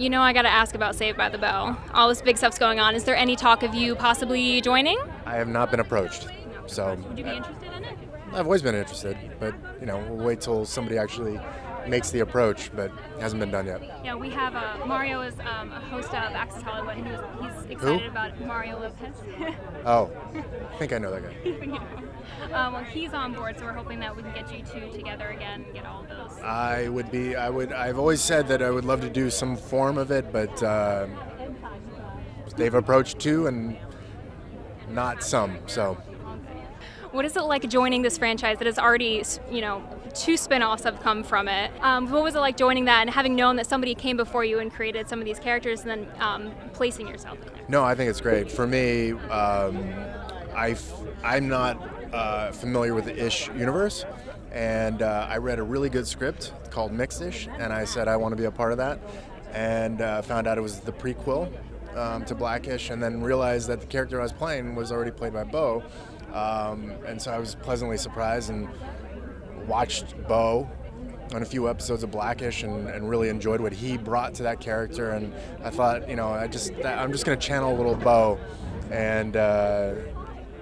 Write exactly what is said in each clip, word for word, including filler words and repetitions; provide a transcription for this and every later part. You know, I got to ask about Saved by the Bell. All this big stuff's going on. Is there any talk of you possibly joining? I have not been approached. So, would you be interested in it? I've always been interested, but you know, we'll wait till somebody actually makes the approach, but hasn't been done yet. Yeah, we have uh, Mario is um, a host of Access Hollywood, and he's, he's excited Who? about Mario Lopez. Oh, I think I know that guy. You know. Um, well, he's on board, so we're hoping that we can get you two together again and get all those. I would be. I would. I've always said that I would love to do some form of it, but uh, they've approached two and not some. So. What is it like joining this franchise that has already, you know, two spin-offs have come from it? Um, what was it like joining that and having known that somebody came before you and created some of these characters and then um, placing yourself in there? No, I think it's great. For me, um, I've, I'm not uh, familiar with the ish universe, and uh, I read a really good script called Mixed-ish, and I said I want to be a part of that, and uh, found out it was the prequel um, to Black-ish, and then realized that the character I was playing was already played by Bo. Um, and so I was pleasantly surprised and watched Bo on a few episodes of Black-ish and, and really enjoyed what he brought to that character. And I thought, you know, I just, I'm just going to channel a little Bo, and uh,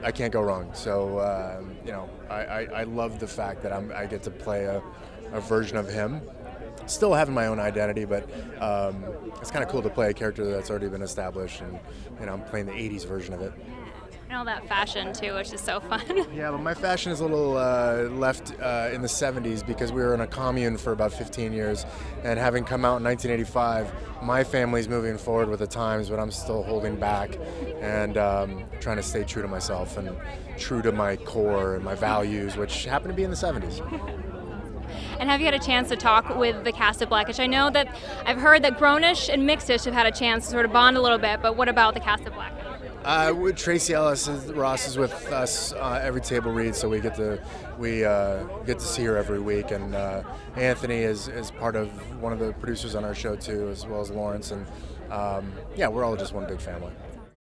I can't go wrong. So, uh, you know, I, I, I love the fact that I'm, I get to play a, a version of him. Still having my own identity, but um, it's kind of cool to play a character that's already been established, and, you know, I'm playing the eighties version of it. And all that fashion too, which is so fun. Yeah, but my fashion is a little uh, left uh, in the seventies because we were in a commune for about fifteen years, and having come out in nineteen eighty-five, my family's moving forward with the times, but I'm still holding back and um, trying to stay true to myself and true to my core and my values, which happen to be in the seventies. And have you had a chance to talk with the cast of Black-ish? I know that I've heard that Grown-ish and Mixed-ish have had a chance to sort of bond a little bit, but what about the cast of Black-ish? Uh, Tracy Ellis is, Ross is with us uh, every table read, so we get to we uh, get to see her every week. And uh, Anthony is is part of one of the producers on our show too, as well as Lawrence. And um, yeah, we're all just one big family.